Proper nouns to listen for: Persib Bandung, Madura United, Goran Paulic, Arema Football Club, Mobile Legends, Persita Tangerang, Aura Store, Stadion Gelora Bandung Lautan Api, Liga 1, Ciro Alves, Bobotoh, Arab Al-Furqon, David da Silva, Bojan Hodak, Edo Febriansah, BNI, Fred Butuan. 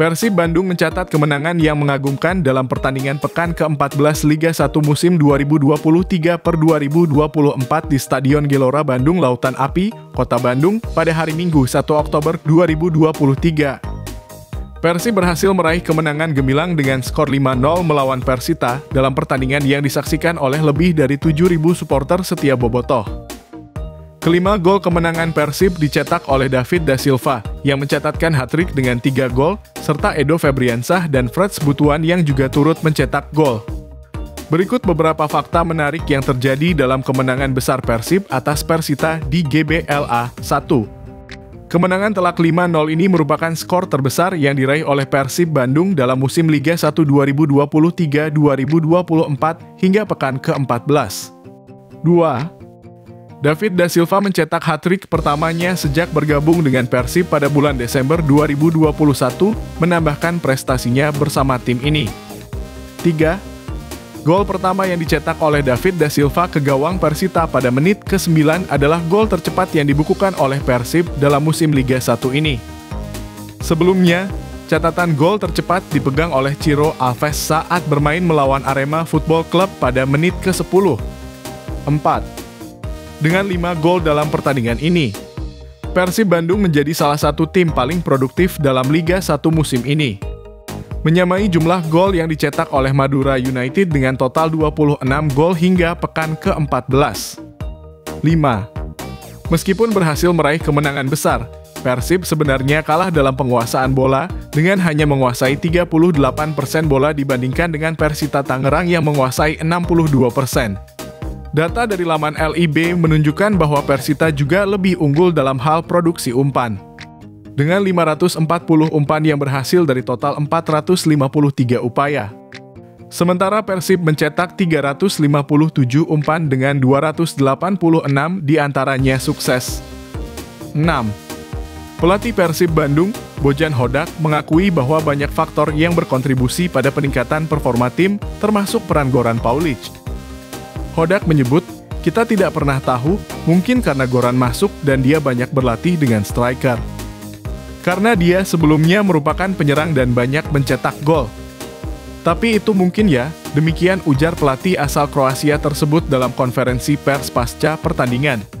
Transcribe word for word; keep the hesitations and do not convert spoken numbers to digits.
Persib Bandung mencatat kemenangan yang mengagumkan dalam pertandingan pekan ke empat belas Liga satu musim dua ribu dua puluh tiga per dua ribu dua puluh empat di Stadion Gelora Bandung Lautan Api, Kota Bandung, pada hari Minggu satu Oktober dua ribu dua puluh tiga. Persib berhasil meraih kemenangan gemilang dengan skor lima nol melawan Persita dalam pertandingan yang disaksikan oleh lebih dari tujuh ribu supporter setia bobotoh. Kelima gol kemenangan Persib dicetak oleh David da Silva, yang mencatatkan hat-trick dengan tiga gol, serta Edo Febriansah dan Fred Butuan yang juga turut mencetak gol. Berikut beberapa fakta menarik yang terjadi dalam kemenangan besar Persib atas Persita di G B L A satu. Kemenangan telak lima nol ini merupakan skor terbesar yang diraih oleh Persib Bandung dalam musim Liga satu dua ribu dua puluh tiga dua ribu dua puluh empat hingga pekan ke empat belas. dua. David da Silva mencetak hat-trick pertamanya sejak bergabung dengan Persib pada bulan Desember dua ribu dua puluh satu, menambahkan prestasinya bersama tim ini. tiga. Gol pertama yang dicetak oleh David da Silva ke gawang Persita pada menit ke sembilan adalah gol tercepat yang dibukukan oleh Persib dalam musim Liga satu ini. Sebelumnya, catatan gol tercepat dipegang oleh Ciro Alves saat bermain melawan Arema Football Club pada menit ke sepuluh. empat. Dengan lima gol dalam pertandingan ini, Persib Bandung menjadi salah satu tim paling produktif dalam Liga satu musim ini. Menyamai jumlah gol yang dicetak oleh Madura United dengan total dua puluh enam gol hingga pekan ke empat belas. lima. Meskipun berhasil meraih kemenangan besar, Persib sebenarnya kalah dalam penguasaan bola dengan hanya menguasai tiga puluh delapan persen bola dibandingkan dengan Persita Tangerang yang menguasai enam puluh dua persen. Data dari laman L I B menunjukkan bahwa Persita juga lebih unggul dalam hal produksi umpan, dengan lima ratus empat puluh umpan yang berhasil dari total empat ratus lima puluh tiga upaya. Sementara Persib mencetak tiga ratus lima puluh tujuh umpan dengan dua ratus delapan puluh enam diantaranya sukses. enam. Pelatih Persib Bandung, Bojan Hodak, mengakui bahwa banyak faktor yang berkontribusi pada peningkatan performa tim, termasuk peran Goran Paulic. Hodak menyebut, kita tidak pernah tahu, mungkin karena Goran masuk dan dia banyak berlatih dengan striker. Karena dia sebelumnya merupakan penyerang dan banyak mencetak gol. Tapi itu mungkin ya, demikian ujar pelatih asal Kroasia tersebut dalam konferensi pers pasca pertandingan.